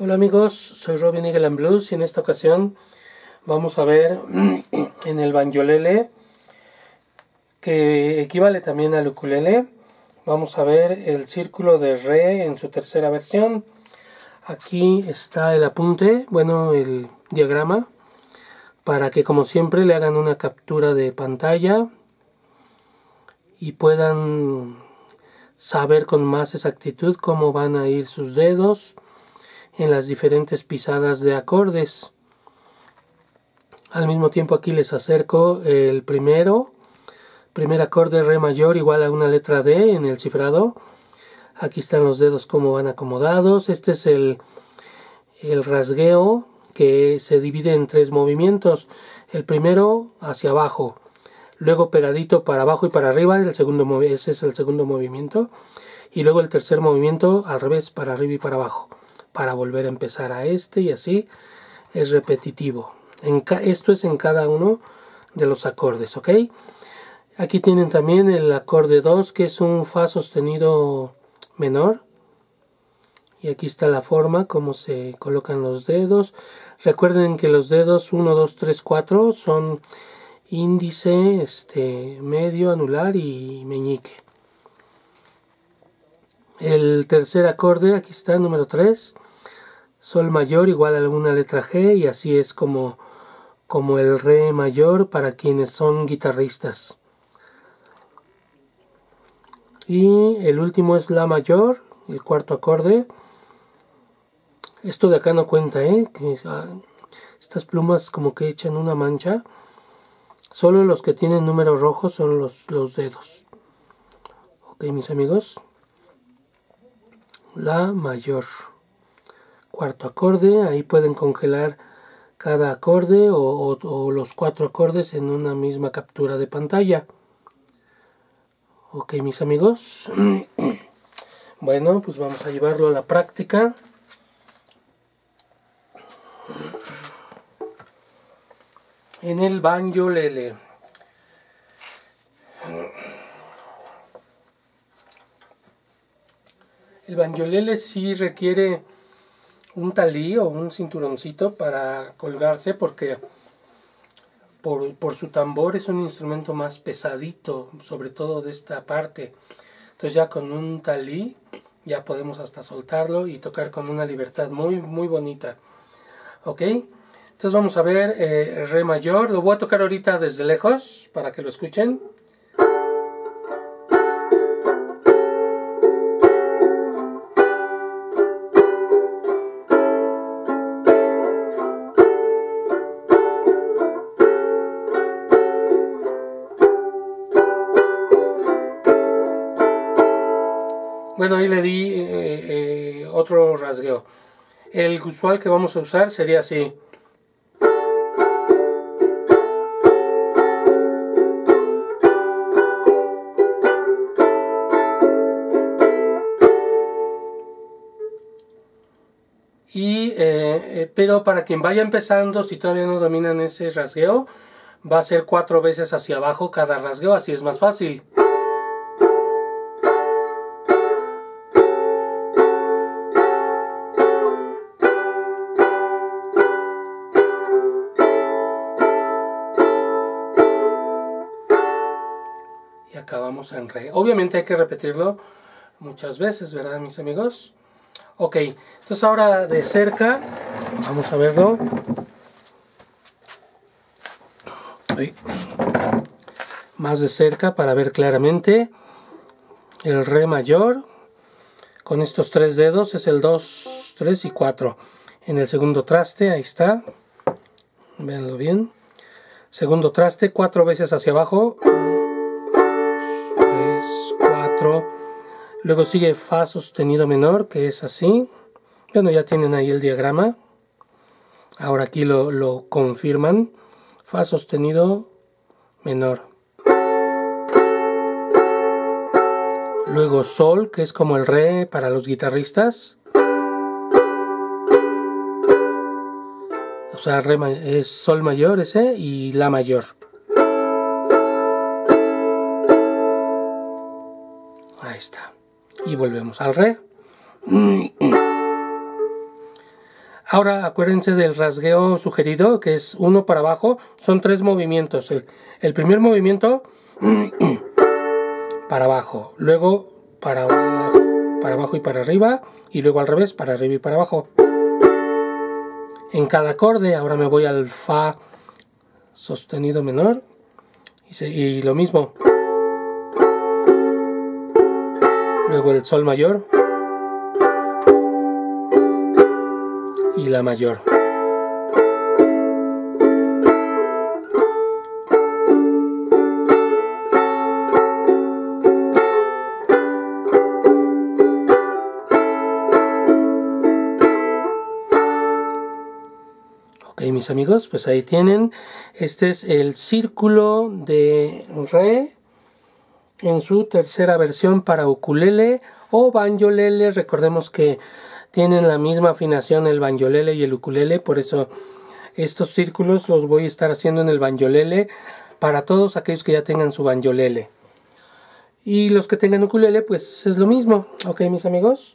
Hola amigos, soy Robin Eagle and Blues y en esta ocasión vamos a ver en el banjolele, que equivale también al ukulele, vamos a ver el círculo de re en su tercera versión. Aquí está el apunte, bueno, el diagrama, para que como siempre le hagan una captura de pantalla y puedan saber con más exactitud cómo van a ir sus dedos en las diferentes pisadas de acordes. Al mismo tiempo aquí les acerco el primer acorde re mayor igual a una letra D en el cifrado. Aquí están los dedos cómo van acomodados. Este es el rasgueo que se divide en tres movimientos. El primero hacia abajo, luego pegadito para abajo y para arriba, ese es el segundo movimiento, y luego el tercer movimiento al revés, para arriba y para abajo, para volver a empezar a este, y así es repetitivo. Esto es en cada uno de los acordes, ¿ok? Aquí tienen también el acorde 2, que es un fa sostenido menor, y aquí está la forma, cómo se colocan los dedos. Recuerden que los dedos 1, 2, 3, 4 son índice, medio, anular y meñique. El tercer acorde, aquí está, número 3, sol mayor igual a alguna letra G, y así es como el re mayor para quienes son guitarristas. Y el último es la mayor, el cuarto acorde. Esto de acá no cuenta, estas plumas como que echan una mancha. Solo los que tienen números rojos son los dedos. Ok, mis amigos, la mayor, cuarto acorde. Ahí pueden congelar cada acorde o los cuatro acordes en una misma captura de pantalla. Ok, mis amigos, bueno, pues vamos a llevarlo a la práctica. En el banjolele. El banjolele sí requiere un talí o un cinturoncito para colgarse, porque por su tambor es un instrumento más pesadito, sobre todo de esta parte. Entonces ya con un talí ya podemos hasta soltarlo y tocar con una libertad muy muy bonita, ¿ok? Entonces vamos a ver re mayor. Lo voy a tocar ahorita desde lejos para que lo escuchen. Bueno, ahí le di otro rasgueo. El usual que vamos a usar sería así. Y, pero para quien vaya empezando, si todavía no dominan ese rasgueo, va a ser 4 veces hacia abajo cada rasgueo, así es más fácil. Acabamos en re. Obviamente hay que repetirlo muchas veces, ¿verdad, mis amigos? Ok, entonces ahora de cerca vamos a verlo. Ahí. Más de cerca para ver claramente el re mayor con estos tres dedos, es el 2, 3 y 4 en el segundo traste. Ahí está, véanlo bien. Segundo traste, 4 veces hacia abajo. Luego sigue fa sostenido menor, que es así. Bueno, ya tienen ahí el diagrama. Ahora aquí lo confirman. Fa sostenido menor. Luego sol, que es como el re para los guitarristas. O sea, es sol mayor ese y la mayor. Ahí está. Y volvemos al re. Ahora acuérdense del rasgueo sugerido, que es uno para abajo. Son tres movimientos. El primer movimiento para abajo, luego para abajo y para arriba, y luego al revés, para arriba y para abajo. En cada acorde, ahora me voy al fa sostenido menor y lo mismo. Luego el sol mayor y la mayor. Ok, mis amigos, pues ahí tienen. Este es el círculo de re en su tercera versión para ukulele o banjolele. Recordemos que tienen la misma afinación el banjolele y el ukulele, por eso estos círculos los voy a estar haciendo en el banjolele para todos aquellos que ya tengan su banjolele. Y los que tengan ukulele, pues es lo mismo. Ok, mis amigos.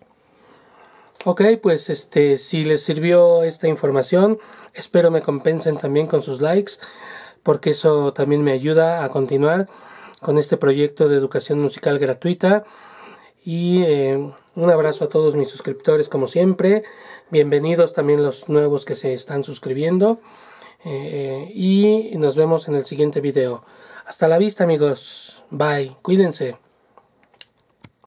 Ok, pues si les sirvió esta información, espero me compensen también con sus likes, porque eso también me ayuda a continuar con este proyecto de educación musical gratuita. Y un abrazo a todos mis suscriptores, como siempre. Bienvenidos también los nuevos que se están suscribiendo. Y nos vemos en el siguiente video. Hasta la vista, amigos. Bye. Cuídense.